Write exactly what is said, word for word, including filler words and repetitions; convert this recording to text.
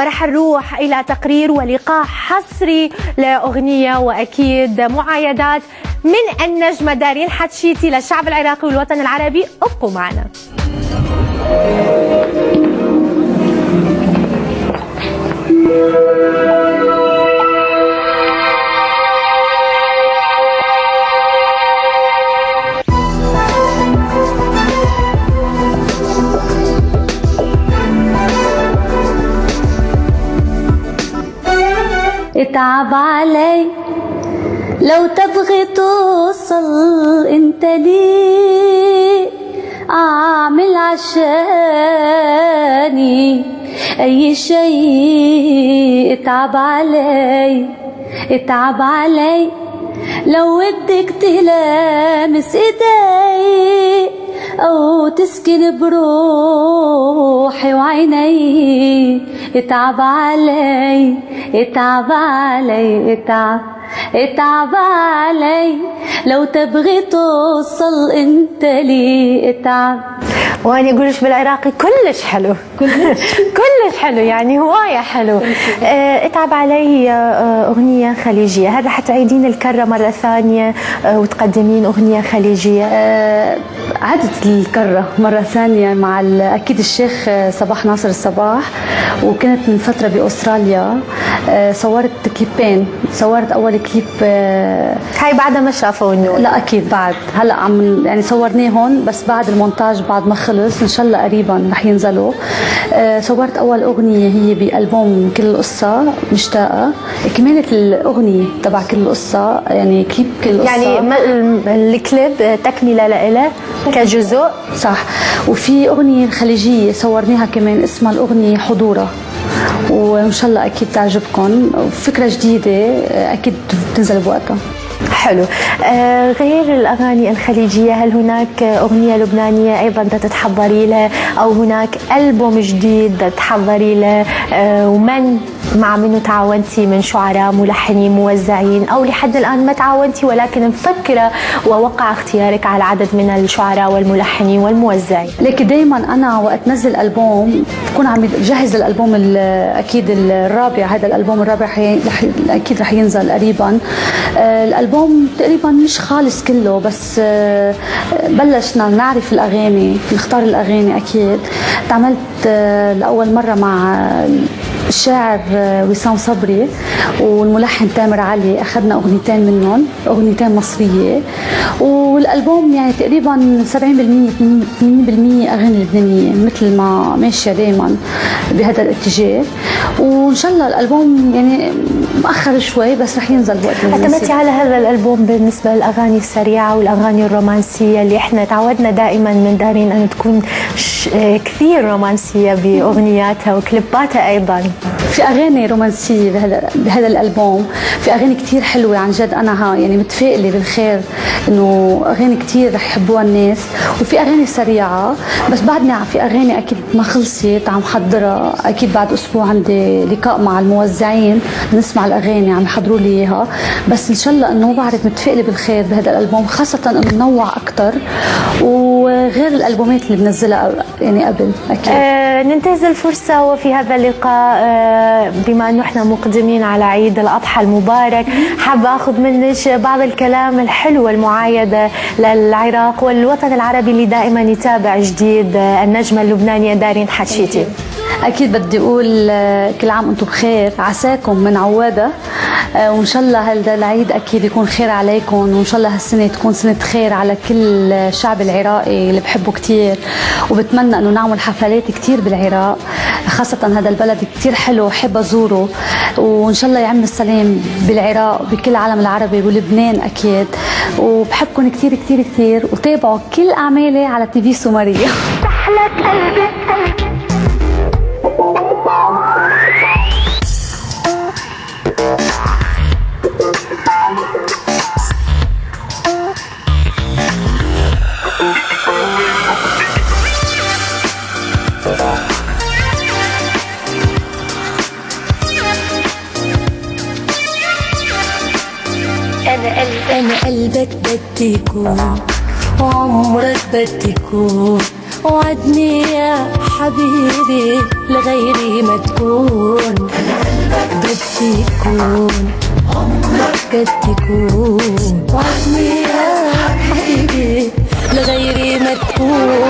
ورح نروح إلى تقرير ولقاء حصري لأغنية وأكيد معايدات من النجمة دارين حتشيتي للشعب العراقي والوطن العربي. ابقوا معنا. اتعب علي لو تبغي توصل انت ليه اعمل عشاني اي شيء. اتعب علي اتعب علي لو بدك تلامس ايدي او تسكن بروحي وعيني. اتعب علي اتعب علي اتعب اتعب علي لو تبغي توصل انت لي. اتعب. وانا اقولش بالعراقي كلش حلو كلش كلش حلو يعني هوايه حلو. اتعب علي اغنيه خليجيه، هل رح تعيدين الكره مره ثانيه وتقدمين اغنيه خليجيه؟ عدت الكره مره ثانيه مع اكيد الشيخ صباح ناصر الصباح، وكنت من فتره باستراليا صورت كليبين، صورت اول كليب هاي بعدها ما شافوني لا اكيد بعد هلا عم يعني صورناه هون بس بعد المونتاج بعد ما خلص ان شاء الله قريبا رح ينزلوا. أه صورت اول اغنيه هي بالبوم كل القصه مشتاقه، كمانه الاغنيه تبع كل القصه يعني كليب كل القصه يعني الكليب تكمله لإله كجزء صح. وفي اغنيه خليجيه صورناها كمان اسمها الاغنيه حضوره، وان شاء الله اكيد تعجبكم فكره جديده اكيد بتنزل بوقتها. حلو. آه غير الاغاني الخليجيه هل هناك اغنيه لبنانيه ايضا تتحضري لها او هناك البوم جديد تحضري له؟ آه ومن مع منو تعاونتي من شعراء ملحنين موزعين او لحد الان ما تعاونتي ولكن مفكره ووقع اختيارك على عدد من الشعراء والملحنين والموزعين؟ لكن دائما انا وقت نزل البوم بكون عم بجهز الالبوم اكيد الرابع، هذا الالبوم الرابع اكيد رح ينزل قريبا. آه الالبوم تقريبا مش خالص كله بس آه بلشنا نعرف الاغاني نختار الاغاني اكيد. تعاملت آه لاول مره مع آه الشاعر وسام صبري والملحن تامر علي، اخذنا اغنيتين منهم اغنيتين مصريه، والالبوم يعني تقريبا سبعين بالمئة ثمانين بالمئة اغاني لبنانيه مثل ما ماشيه دائما بهذا الاتجاه. وان شاء الله الالبوم يعني مأخر شوي بس رح ينزل بوقت المناسب. اعتمدتي على هذا الالبوم بالنسبه للاغاني السريعه والاغاني الرومانسيه اللي احنا تعودنا دائما من دارين ان تكون كثير رومانسيه باغنياتها وكليباتها ايضا؟ في اغاني رومانسيه بهذا بهذا الالبوم، في اغاني كثير حلوه عن جد انا يعني متفائله بالخير انه اغاني كثير رح يحبوها الناس، وفي اغاني سريعه بس بعدنا في اغاني اكيد ما خلصت عم حضرها، اكيد بعد اسبوع عندي لقاء مع الموزعين نسمع الاغاني عم يحضروا لي اياها، بس ان شاء الله انه بعرف متفائله بالخير بهذا الالبوم خاصه انه نوع اكثر وغير الالبومات اللي بنزلها يعني قبل اكيد. أه ننتهز الفرصه وفي هذا اللقاء بما انه احنا مقدمين على عيد الاضحى المبارك، حابه اخذ منك بعض الكلام الحلو والمعايده للعراق والوطن العربي اللي دائما يتابع جديد النجمه اللبنانيه دارين حتشيتي. اكيد بدي اقول كل عام وانتم بخير، عساكم من عواده، وان شاء الله هذا العيد اكيد يكون خير عليكم، وان شاء الله هالسنه تكون سنه خير على كل الشعب العراقي اللي بحبه كثير، وبتمنى انه نعمل حفلات كثير بالعراق خاصه هذا البلد كثير حلو وحب ازوره، وان شاء الله يعم السلام بالعراق بكل العالم العربي ولبنان اكيد، وبحبكم كثير كثير كثير وتابعوا كل اعمالي على تي في سومريا. أنا قلبك بدي يكون وعمرك بدي يكون، وعدني يا حبيبي لغيري ما تكون، تكون عمرك قد تكون وهمي يا حبيبي لغيري ما تكون.